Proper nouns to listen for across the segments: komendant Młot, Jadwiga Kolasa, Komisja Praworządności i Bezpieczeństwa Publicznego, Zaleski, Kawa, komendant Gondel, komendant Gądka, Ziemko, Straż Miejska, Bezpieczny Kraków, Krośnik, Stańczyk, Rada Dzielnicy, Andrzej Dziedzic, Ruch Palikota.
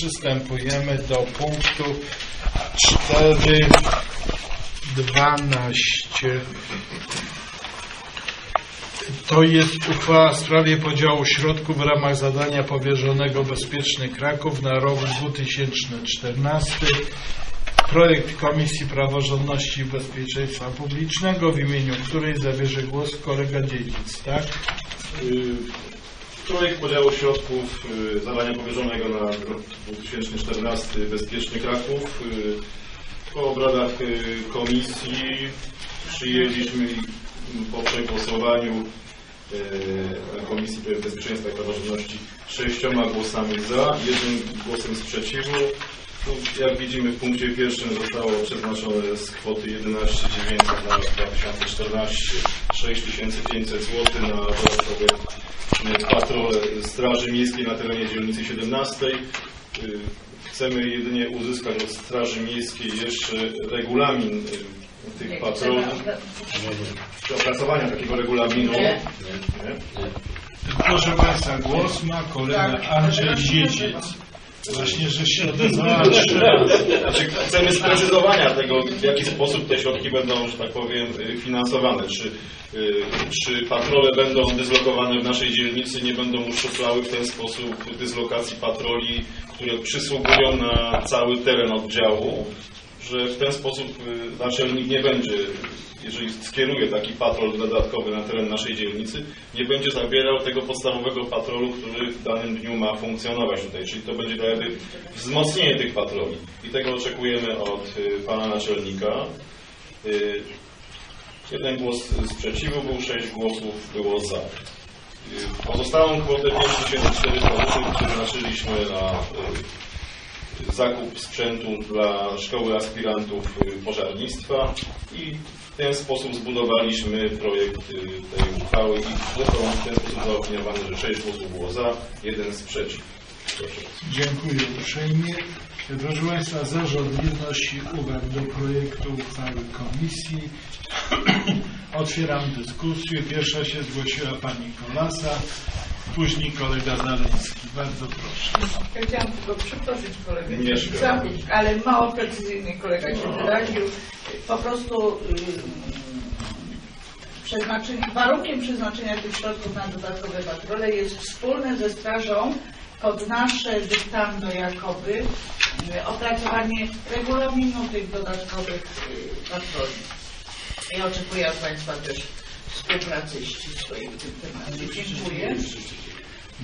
przystępujemy do punktu 4.12. To jest uchwała w sprawie podziału środków w ramach zadania powierzonego Bezpieczny Kraków na rok 2014. Projekt Komisji Praworządności i Bezpieczeństwa Publicznego, w imieniu której zabierze głos kolega Dziedzic, tak? Projekt podziału środków zadania powierzonego na rok 2014 Bezpieczny Kraków. Po obradach komisji przyjęliśmy po przegłosowaniu Komisji Bezpieczeństwa i Praworządności 6 głosami za, 1 głosem sprzeciwu. Jak widzimy, w punkcie 1 zostało przeznaczone z kwoty 11 900 na 2014 6500 zł na dodatkowe patrole Straży Miejskiej na terenie dzielnicy 17. Chcemy jedynie uzyskać od Straży Miejskiej jeszcze regulamin tych patroli, opracowania takiego regulaminu. Proszę Państwa, głos ma kolega Andrzej Dziedzic. Właśnie, że się odezwała. Znaczy, chcemy sprecyzowania tego, w jaki sposób te środki będą, że tak powiem, finansowane. Czy patrole będą dyslokowane w naszej dzielnicy, nie będą uszczuplały w ten sposób dyslokacji patroli, które przysługują na cały teren oddziału, że w ten sposób naczelnik nie będzie, jeżeli skieruje taki patrol dodatkowy na teren naszej dzielnicy, nie będzie zabierał tego podstawowego patrolu, który w danym dniu ma funkcjonować tutaj. Czyli to będzie jakby wzmocnienie tych patroli. I tego oczekujemy od pana naczelnika. 1 głos sprzeciwu był, 6 głosów było za. Pozostałą kwotę 5400 przeznaczyliśmy na zakup sprzętu dla szkoły aspirantów pożarnictwa i w ten sposób zbudowaliśmy projekt tej uchwały i został w ten sposób zaopiniowany, że 6 głosów było za, 1 sprzeciw. Proszę. Dziękuję uprzejmie. Proszę Państwa, zarząd nie wnosi uwag do projektu uchwały komisji. Otwieram dyskusję. Pierwsza się zgłosiła pani Kolasa, później kolega Zaleski. Bardzo proszę. Ja chciałam tylko przeprosić kolegę, ale mało precyzyjny kolega się wyraził. Po prostu warunkiem przeznaczenia tych środków na dodatkowe patrole jest wspólne ze strażą pod nasze dyktando jakoby opracowanie regulaminu tych dodatkowych patroli. Ja oczekuję od Państwa też współpracy ścisłej w tym temacie. Dziękuję.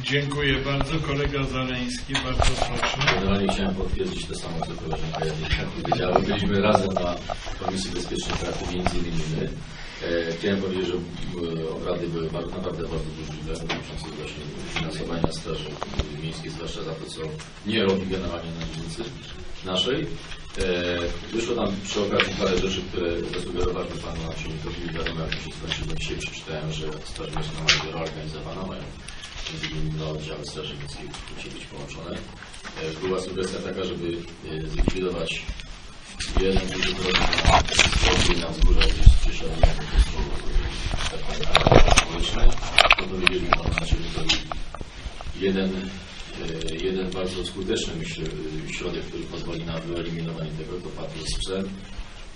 Dziękuję bardzo. Kolega Zaleński, bardzo proszę. Generalnie chciałem potwierdzić to samo, co koleżanka Jadwiga powiedziała. Byliśmy razem na Komisji Bezpiecznych Kraków, między innymi. Chciałem powiedzieć, że obrady były naprawdę bardzo burzliwe, dotyczące właśnie finansowania Straży Miejskiej, zwłaszcza za to, co nie robi generalnie na dzielnicy naszej. Wyszło tam przy okazji parę rzeczy, które zasugerowaliśmy panu naczelnikowi, jak mi się skończyło. Dzisiaj przeczytałem, że Straż Miejska ma być reorganizowana, mają między innymi na oddziały Straży Miejskiej musi być połączone. Była sugestia taka, żeby zlikwidować jeden duży projekt na wzgórzach, gdzieś z przesiadnią, to społeczne. To dowiedzieliśmy panu naczelnikowi jeden bardzo skuteczny, myślę, środek, który pozwoli na wyeliminowanie tego, to patrol sprzęt.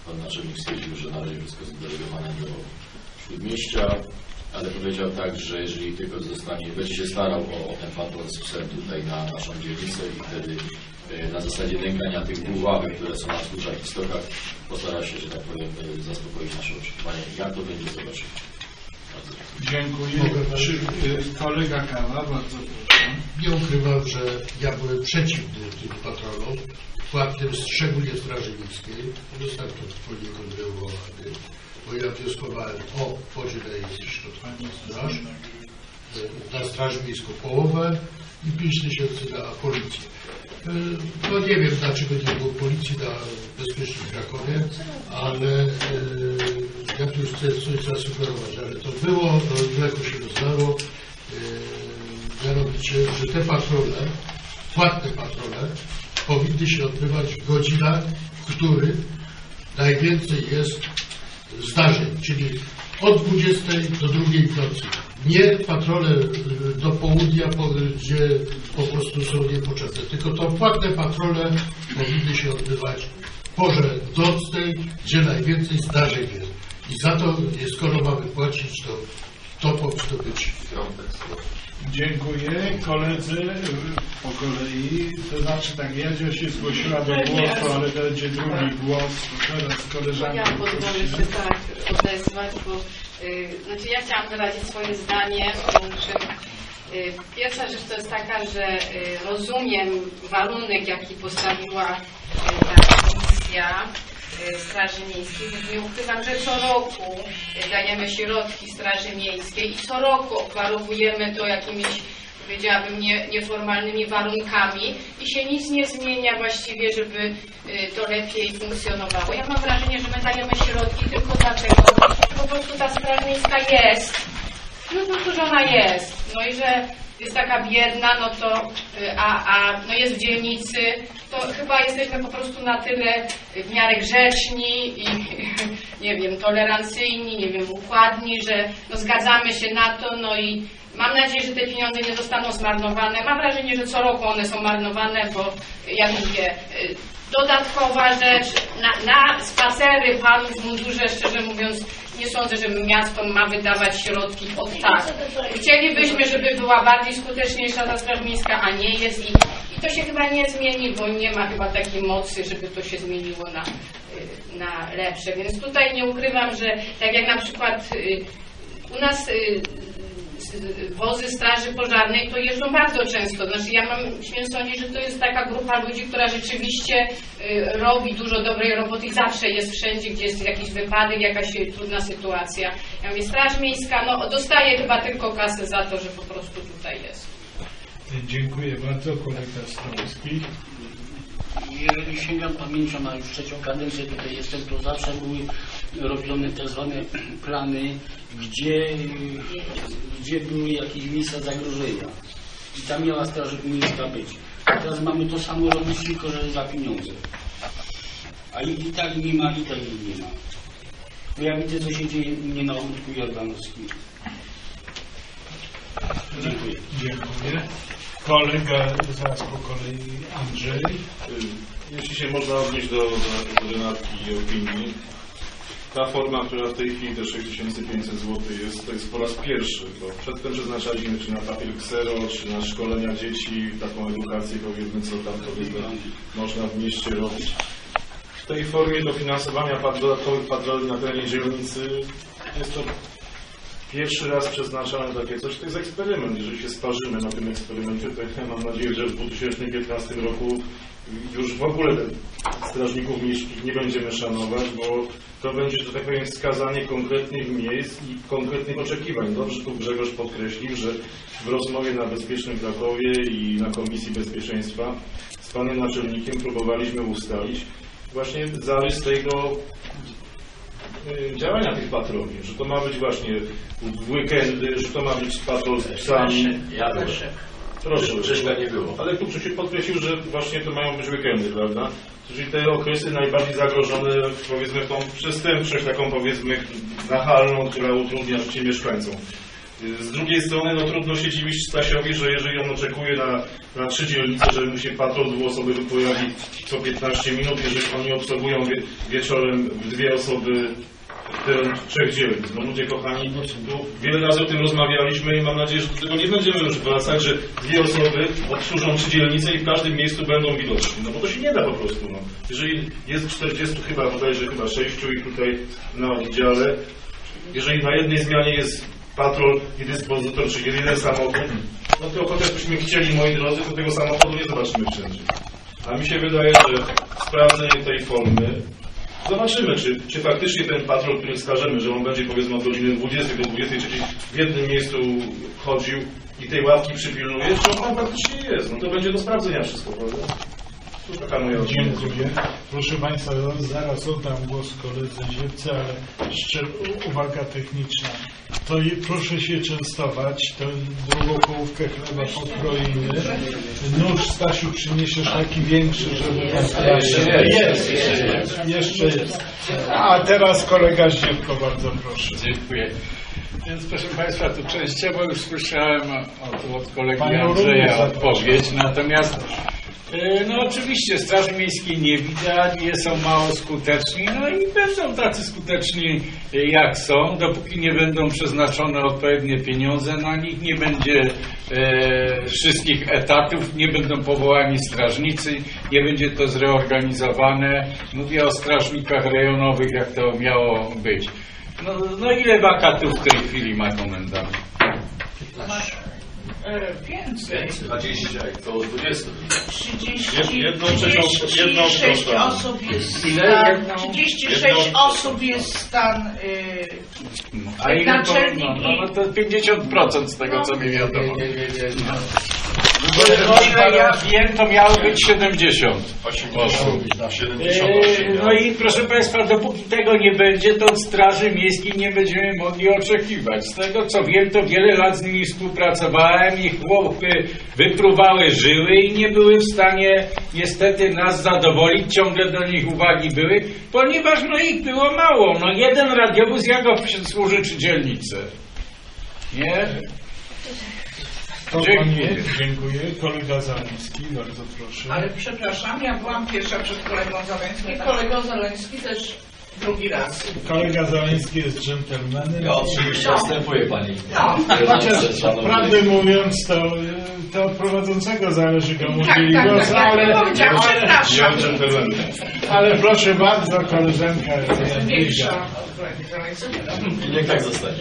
Pan naczelnik stwierdził, że należy wszystko zdelegowane do śródmieścia, ale powiedział tak, że jeżeli tylko zostanie, będzie się starał o ten patrol sprzęt tutaj na naszą dzielnicę i wtedy na zasadzie nękania tych dwóch ławek, które są na wzgórzach i stokach, postara się, że tak powiem, zaspokoić nasze oczekiwania. Jak to będzie, zobaczyć. Dziękuję. Kolega Kawa, bardzo proszę. Nie ukrywam, że ja byłem przeciwny tym patrolom, płatnym, szczególnie Straży Miejskiej. Został to wspólnie kontynuowany, bo ja wnioskowałem o podzielenie środków na Straż Miejską połowę i 5000 na policję. No nie wiem, dlaczego nie było policji na Bezpiecznym Krakowie, ale ja tu już chcę coś zasugerować, ale to było, mleko się rozdało, mianowicie, że te patrole, płatne patrole, powinny się odbywać w godzinach, w których najwięcej jest zdarzeń, czyli od 20 do 2 w nocy. Nie patrole do południa, gdzie po prostu są niepotrzebne, tylko to płatne patrole powinny się odbywać w porze nocnej, gdzie najwięcej zdarzeń jest. I za to, skoro mamy płacić, to powinno być kompensowane. Dziękuję. Koledzy po kolei, to znaczy tak, Jadzia się zgłosiła do głosu, ale będzie drugi głos. Teraz koleżanki. Ja pozwolę się tak odezwać, bo znaczy ja chciałam wyrazić swoje zdanie. Pierwsza rzecz to jest taka, że rozumiem warunek, jaki postawiła ta komisja Straży Miejskiej. Nie ukrywam, że co roku dajemy środki Straży Miejskiej i co roku obwarowujemy to jakimiś, powiedziałabym, nieformalnymi warunkami i się nic nie zmienia właściwie, żeby to lepiej funkcjonowało. Ja mam wrażenie, że my dajemy środki tylko dlatego, że po prostu ta Straż Miejska jest. No po prostu, że ona jest. No i że jest taka biedna, no to, no jest w dzielnicy, to chyba jesteśmy po prostu na tyle w miarę grzeczni i, nie wiem, tolerancyjni, nie wiem, układni, że no zgadzamy się na to, no i mam nadzieję, że te pieniądze nie zostaną zmarnowane. Mam wrażenie, że co roku one są marnowane, bo jak mówię, dodatkowa rzecz, na spacery panów w mundurze, szczerze mówiąc, nie sądzę, żeby miasto ma wydawać środki od tak. Chcielibyśmy, żeby była bardziej skuteczniejsza ta Straż Miejska, a nie jest i to się chyba nie zmieni, bo nie ma chyba takiej mocy, żeby to się zmieniło na lepsze. Więc tutaj nie ukrywam, że tak jak na przykład u nas wozy Straży Pożarnej to jeżdżą bardzo często. Znaczy ja mam, śmiem sądzić, że to jest taka grupa ludzi, która rzeczywiście robi dużo dobrej roboty i zawsze jest wszędzie, gdzie jest jakiś wypadek, jakaś trudna sytuacja. Ja mówię, Straż Miejska, no dostaje chyba tylko kasę za to, że po prostu tutaj jest. Dziękuję bardzo. Kolega Stańczyk. Jeżeli sięgam pamięcią, a już trzecią kadencję tutaj jestem, to zawsze były robione tak zwane plany, gdzie były jakieś miejsca zagrożenia. I tam miała Straż Miejska być. A teraz mamy to samo robić, tylko że za pieniądze. A i tak nie ma, i tak nie ma. Bo ja widzę, co się dzieje mnie na ogródku jordanowskim. Dziękuję. Dziękuję. Kolega zaraz po kolei Andrzej. Jeśli się można odnieść do dodatki i opinii. Ta forma, która w tej chwili do 6500 zł jest, to jest po raz pierwszy, bo przedtem przeznaczaliśmy czy na papier ksero, czy na szkolenia dzieci, taką edukację, powiedzmy, co tam można w mieście robić. W tej formie dofinansowania dodatkowych patroli na terenie dzielnicy jest to pierwszy raz przeznaczamy takie coś, to jest eksperyment. Jeżeli się sparzymy na tym eksperymencie, to ja mam nadzieję, że w 2015 roku już w ogóle strażników miejskich nie będziemy szanować, bo to będzie, że tak powiem, wskazanie konkretnych miejsc i konkretnych oczekiwań. Dobrze tu Grzegorz podkreślił, że w rozmowie na Bezpiecznym Krakowie i na Komisji Bezpieczeństwa z panem naczelnikiem próbowaliśmy ustalić właśnie zarys tego działania tych patroli, że to ma być właśnie w weekendy, że to ma być patrol z psami. Ja proszę. Proszę, nie było. Ale tu się podkreślił, że właśnie to mają być weekendy, prawda? Czyli te okresy najbardziej zagrożone, powiedzmy, tą przestępczość, taką powiedzmy nachalną, która utrudnia życie mieszkańcom. Z drugiej strony, no trudno się dziwić Stasiowi, że jeżeli on oczekuje na 3 dzielnice, żeby mu się patrol dwuosobowy pojawi co 15 minut, jeżeli oni obserwują wieczorem 2 osoby w 3 dzielnic. No ludzie kochani, wiele razy o tym rozmawialiśmy i mam nadzieję, że do tego nie będziemy już wracać, że 2 osoby obsłużą 3 dzielnice i w każdym miejscu będą widoczni. No bo to się nie da po prostu. No. Jeżeli jest 40 chyba, bodajże chyba 6 i tutaj na oddziale, jeżeli na jednej zmianie jest patrol i dyspozytor, czyli jeden samochód, no to chociaż byśmy chcieli, moi drodzy, to tego samochodu nie zobaczymy wszędzie. A mi się wydaje, że sprawdzenie tej formy, zobaczymy, czy faktycznie ten patrol, który wskażemy, że on będzie powiedzmy od godziny 20 do 23 w jednym miejscu chodził i tej ławki przypilnuje, czy on faktycznie jest. No to będzie do sprawdzenia wszystko, prawda? Dziękuję. Proszę Państwa, zaraz oddam głos koledze Ziemce, ale jeszcze uwaga techniczna. To proszę się częstować, tę drugą połówkę chleba pokroimy. Nóż, Stasiu, przyniesiesz taki większy, żeby... Jeszcze jest. A teraz kolega Ziemko, bardzo proszę. Dziękuję. Więc proszę Państwa, tu częściowo już słyszałem od kolegi Andrzeja odpowiedź, natomiast no oczywiście Straży Miejskiej nie widać, nie są mało skuteczni, no i będą tacy skuteczni jak są, dopóki nie będą przeznaczone odpowiednie pieniądze na nich, nie będzie wszystkich etatów, nie będą powołani strażnicy, nie będzie to zreorganizowane, mówię o strażnikach rejonowych, jak to miało być. No ile wakatów w tej chwili ma komendant? 520, to 20. 36 osób jest stan. A ile to? No to 50% z tego, co mi wiadomo. Ile ja wiem, to miało być 70 osób. No i proszę Państwa, dopóki tego nie będzie, to od Straży Miejskiej nie będziemy mogli oczekiwać. Z tego co wiem, to wiele lat z nimi współpracowałem, ich chłopy wypruwały żyły i nie były w stanie niestety nas zadowolić, ciągle do nich uwagi były, ponieważ no ich było mało. No jeden radiowóz jak obsłuży 3 dzielnice? Nie? Dziękuję. Kolega Zaleski, bardzo proszę. Ale przepraszam, ja byłam pierwsza przed kolegą Zaleńskim. Kolega Zaleński też drugi raz. Kolega Zaleński jest dżentelmenem. Ja oczywiście następuje pani. Chociaż prawdę mówiąc, to od prowadzącego zależy, komu dzieli głos, ale proszę bardzo, koleżanka jest większa. Niech tak zostanie.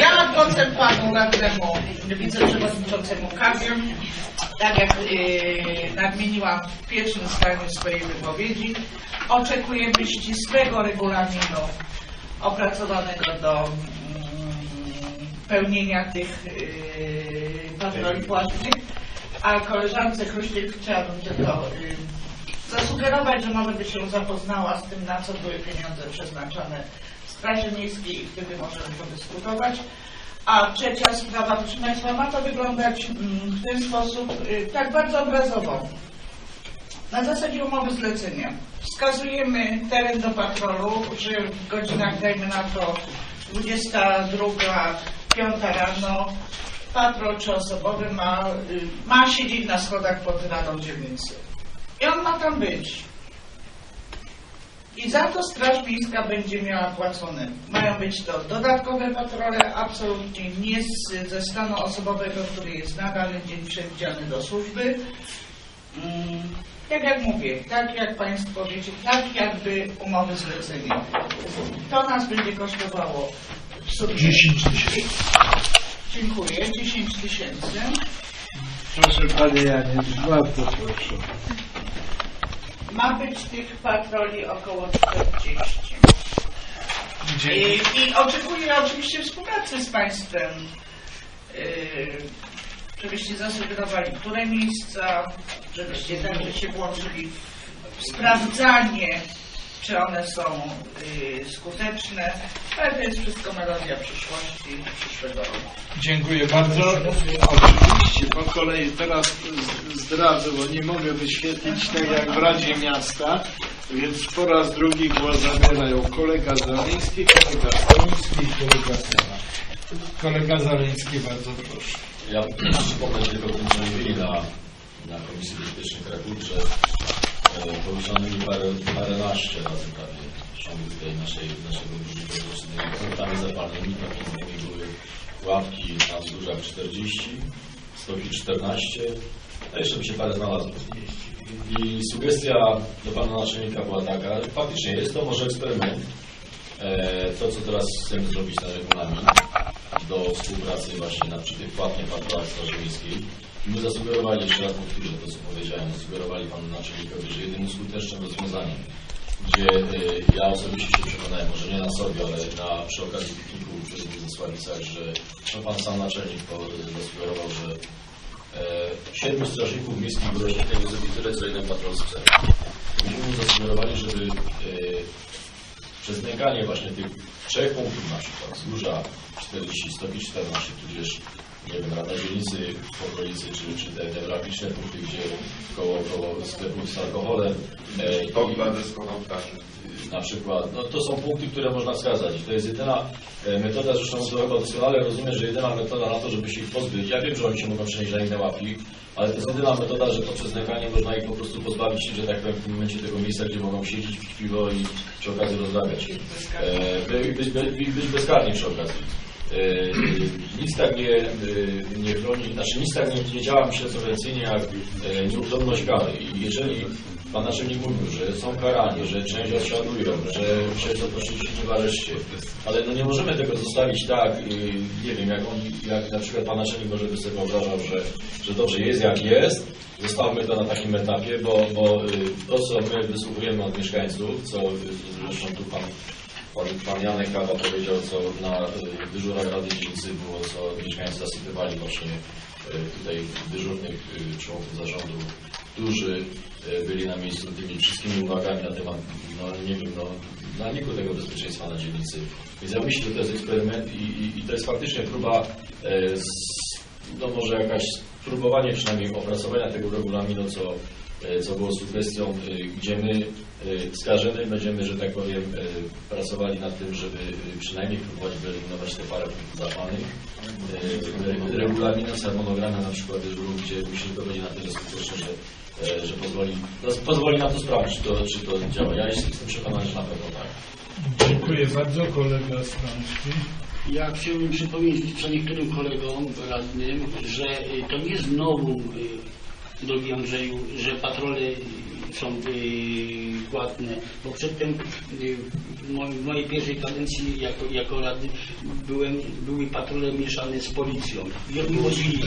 Ja odchodzę panu radnemu, wiceprzewodniczącemu Kawie, tak jak nadmieniłam w pierwszym zdaniu swojej wypowiedzi, oczekujemy ścisłego regulaminu opracowanego do pełnienia tych patroli płatnych, a koleżance Krośnik chciałabym tylko zasugerować, że może by się zapoznała z tym, na co były pieniądze przeznaczone w Straży Miejskiej i wtedy możemy to dyskutować. A trzecia sprawa, proszę Państwa, ma to wyglądać w ten sposób, tak bardzo obrazowo. Na zasadzie umowy zlecenia. Wskazujemy teren do patrolu, że w godzinach, dajmy na to, 22, 5 rano, patrol trzyosobowy ma siedzieć na schodach pod Radą Dzielnicy. I on ma tam być. I za to Straż Miejska będzie miała płacone. Mają być to dodatkowe patrole, absolutnie nie ze stanu osobowego, który jest na dany dzień przewidziany do służby. Tak jak mówię, tak jak Państwo wiecie, tak jakby umowy zlecenie. To nas będzie kosztowało w sumie 10 tysięcy. Dziękuję, 10 tysięcy. Proszę Panie Janie, bardzo proszę. Ma być tych patroli około 40. I oczekuję oczywiście współpracy z Państwem, żebyście zasugerowali, które miejsca, żebyście także się włączyli w sprawdzanie, czy one są skuteczne, ale to jest wszystko melodia przyszłości, przyszłego roku. Dziękuję bardzo. Oczywiście po kolei teraz zdradzę, bo nie mogę wyświetlić tego jak w Radzie Miasta, więc po raz drugi głos zabierają kolega Zaleński, kolega Stańczyk i kolega Kawa. Kolega Zaleński, bardzo proszę. Ja przypomnę tylko o tym, co mówili na Komisji Bezpiecznej Kraków, że poruszanymi paręnaście razy prawie w ciągu tutaj naszego użytkownika z okrętami zapalnymi, takie były ławki na wzgórzach 40, stoki 14, a jeszcze by się parę znalazło. I sugestia do pana naczelnika była taka, że faktycznie jest to może eksperyment, to co teraz chcemy zrobić na regulamin do współpracy właśnie przy tych płatnych patrolach Straży Miejskiej. My zasugerowali, jeszcze raz powtórzę to, co powiedziałem, zasugerowali panu naczelnikowi, że jedynym skutecznym rozwiązaniem, gdzie ja osobiście się przekonałem, może nie na sobie, ale przy okazji pikniku w Zasławicach, że pan sam naczelnik zasugerował, że 7 strażników miejskich groźnych tego zrobić tyle, co jeden patrol z psem. Myśmy zasugerowali, żeby przez nękanie właśnie tych 3 punktów na przykład, wzgórza 40, 114, tudzież nie wiem, Rada Dzielnicy w okolicy, czy te graficzne punkty, gdzie koło sklepów z alkoholem. Kogla deskował także. Na przykład, no to są punkty, które można wskazać. To jest jedyna metoda, zresztą doskonale rozumiem, że jedyna metoda na to, żeby się ich pozbyć. Ja wiem, że oni się mogą przenieść na inne łapki, ale to jest jedyna metoda, że poprzez lękanie można ich po prostu pozbawić, że tak powiem, w tym momencie tego miejsca, gdzie mogą siedzieć, pić piwo i przy okazji rozrabiać. Być bezkarni przy okazji. Nic tak nie chroni, znaczy nic tak nie działa prewencyjnie jak nieudolność kary. I jeżeli pan naczelnik mówił, że są karani, że część odsiadują, że przez odpoczynki w areszcie, ale no nie możemy tego zostawić tak, nie wiem, jak na przykład pan naczelnik może by sobie wyobrażał, że dobrze jest jak jest, zostawmy to na takim etapie, bo to co my wysłuchujemy od mieszkańców, co zresztą tu Pan Janek Kawa powiedział, co na dyżurach Rady Dzielnicy było, co mieszkańcy zasypywali właśnie tutaj dyżurnych członków zarządu, którzy byli na miejscu tymi wszystkimi uwagami na temat, no nie wiem, no zaniku tego bezpieczeństwa na dzielnicy. Więc ja myślę, że to jest eksperyment i to jest faktycznie próba, no może jakaś próbowanie przynajmniej opracowania tego regulaminu, co było sugestią, gdzie my wskażemy, będziemy, że tak powiem, pracowali nad tym, żeby przynajmniej próbować wyeliminować te parę punktów zapalnych. Regulaminem z harmonogramem na przykład dyżurów, gdzie myślę, że to będzie na tyle skuteczne, że pozwoli nam to sprawdzić, czy to działa. Ja jestem przekonany, że na pewno tak. Dziękuję bardzo, kolega Stańczyk. Ja chciałbym przypomnieć co niektórym kolegom radnym, że to nie znowu, drogi Andrzeju, że patrole są płatne, bo przedtem w mojej pierwszej kadencji jako radny były patrole mieszane z policją i oni chodzili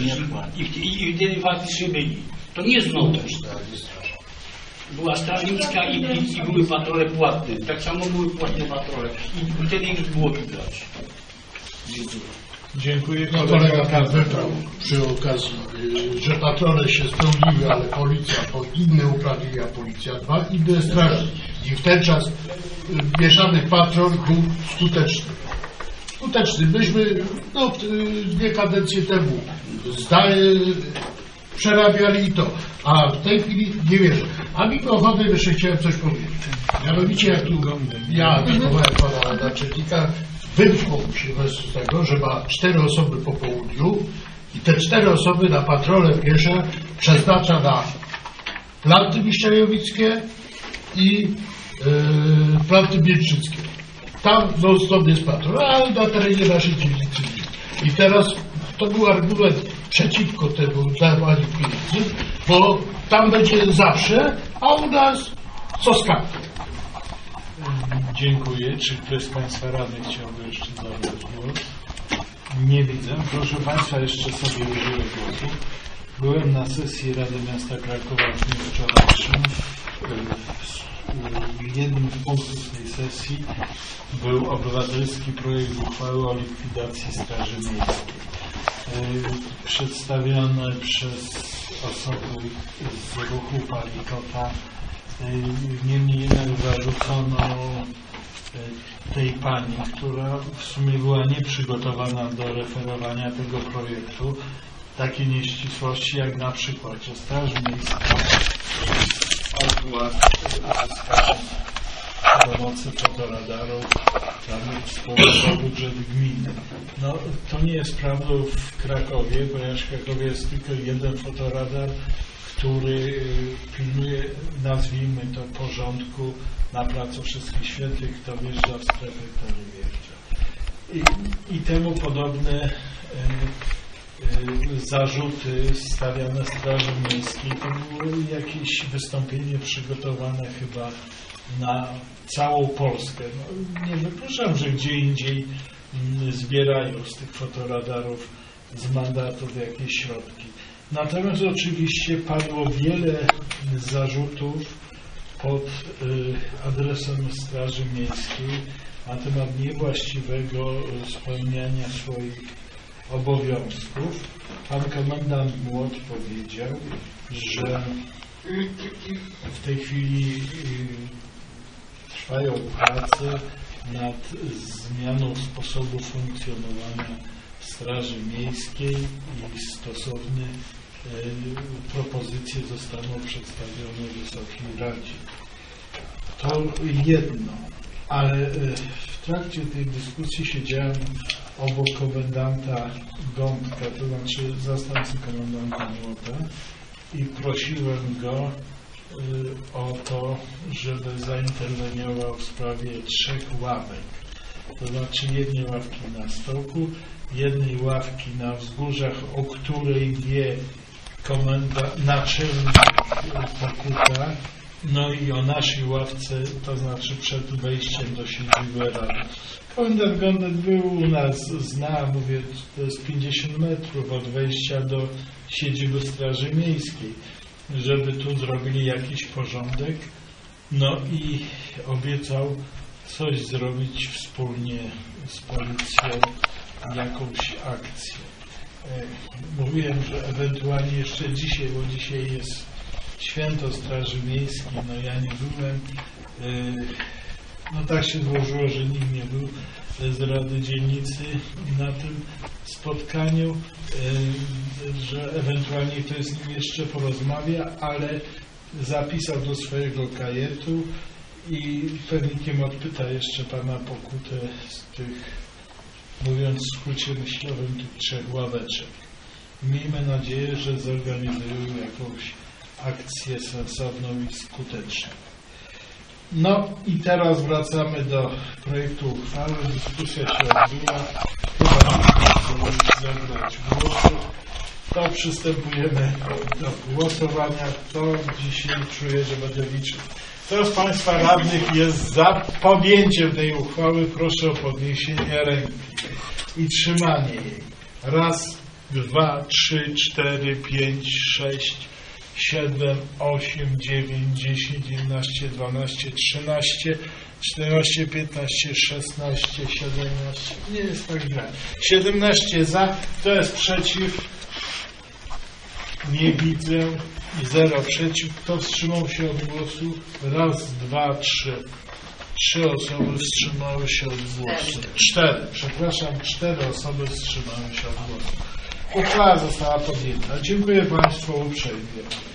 i wtedy faktycznie byli. To nie jest nowość. Była Straż Miejska i były patrole płatne. Tak samo były płatne patrole i wtedy już było widać. Dziękuję. Kolega pan wybrał przy okazji, że patrole się spełniły, ale policja pod inne uprawnienia, policja dwa inne strażniki. I w ten czas mieszany patrol był skuteczny. Skuteczny. Myśmy dwie kadencje temu przerabiali to, a w tej chwili nie wierzę. A mikrofonem jeszcze chciałem coś powiedzieć. Mianowicie jak tu ja atakowałem pana naczelnika, wymknął się bez tego, że ma 4 osoby po południu i te 4 osoby na patrole piesze przeznacza na planty miszczajowickie i planty bielczyckie. Tam non-stop jest patrol, ale na terenie naszej dzielnicy. I teraz to był argument przeciwko temu dawaniu pieniędzy, bo tam będzie zawsze, a u nas co skarb. Dziękuję. Czy ktoś z Państwa radny chciałby jeszcze zabrać głos? Nie widzę. Proszę Państwa, jeszcze sobie udzielę głosu. Byłem na sesji Rady Miasta Krakowa w dniu wczorajszym. Jednym z punktów tej sesji był obywatelski projekt uchwały o likwidacji Straży Miejskiej. Przedstawiony przez osoby z Ruchu Palikota. Niemniej jednak zarzucono tej pani, która w sumie była nieprzygotowana do referowania tego projektu, takie nieścisłości jak na przykład, że Straż Miejska ogła uzyskała pomocy fotoradarów dla wspólnego budżet gminy. No to nie jest prawdą w Krakowie, ponieważ w Krakowie jest tylko jeden fotoradar, który pilnuje, nazwijmy to, porządku na Placu Wszystkich Świętych, kto wjeżdża w strefę, kto nie wjeżdża. I temu podobne zarzuty stawiane Straży Miejskiej. To było jakieś wystąpienie przygotowane chyba na całą Polskę. No, nie wykluczam, że gdzie indziej zbierają z tych fotoradarów, z mandatów jakieś środki. Natomiast oczywiście padło wiele zarzutów pod adresem Straży Miejskiej na temat niewłaściwego spełniania swoich obowiązków. Pan komendant Młot powiedział, że w tej chwili trwają prace nad zmianą sposobu funkcjonowania Straży Miejskiej i stosowne propozycje zostaną przedstawione Wysokiej Radzie. To jedno, ale w trakcie tej dyskusji siedziałem obok komendanta Gądka, to znaczy zastępcy komendanta Młota, i prosiłem go o to, żeby zainterweniował w sprawie 3 ławek. To znaczy jednej ławki na stoku, jednej ławki na wzgórzach, o której wie komendant, naczelnik Pakuta, no i o naszej ławce, to znaczy przed wejściem do siedziby Rady. Komendant Gondel był u nas, zna, mówię, to jest 50 metrów od wejścia do siedziby Straży Miejskiej, żeby tu zrobili jakiś porządek, no i obiecał coś zrobić wspólnie z policją, jakąś akcję. Mówiłem, że ewentualnie jeszcze dzisiaj, bo dzisiaj jest święto Straży Miejskiej, no ja nie byłem, no tak się złożyło, że nikt nie był z Rady Dzielnicy na tym spotkaniu, że ewentualnie ktoś z nim jeszcze porozmawia, ale zapisał do swojego kajetu i pewnikiem odpyta jeszcze pana Pokutę z tych, mówiąc w skrócie myślowym, tych 3 ławeczek. Miejmy nadzieję, że zorganizują jakąś akcję sensowną i skuteczną. No i teraz wracamy do projektu uchwały. Dyskusja się odbyła. Chyba zabrać głosu. To przystępujemy do głosowania. To dzisiaj czuję, że będę liczył. Kto z Państwa radnych jest za podjęciem tej uchwały, proszę o podniesienie ręki i trzymanie jej. 1, 2, 3, 4, 5, 6, 7, 8, 9, 10, 11, 12, 13, 14, 15, 16, 17. Nie jest tak źle. 17 za. Kto jest przeciw? Nie widzę. 0 przeciw. Kto wstrzymał się od głosu? 1, 2, 3. 3 osoby wstrzymały się od głosu. 4. Przepraszam, 4 osoby wstrzymały się od głosu. Uchwała została podjęta. Dziękuję Państwu uprzejmie.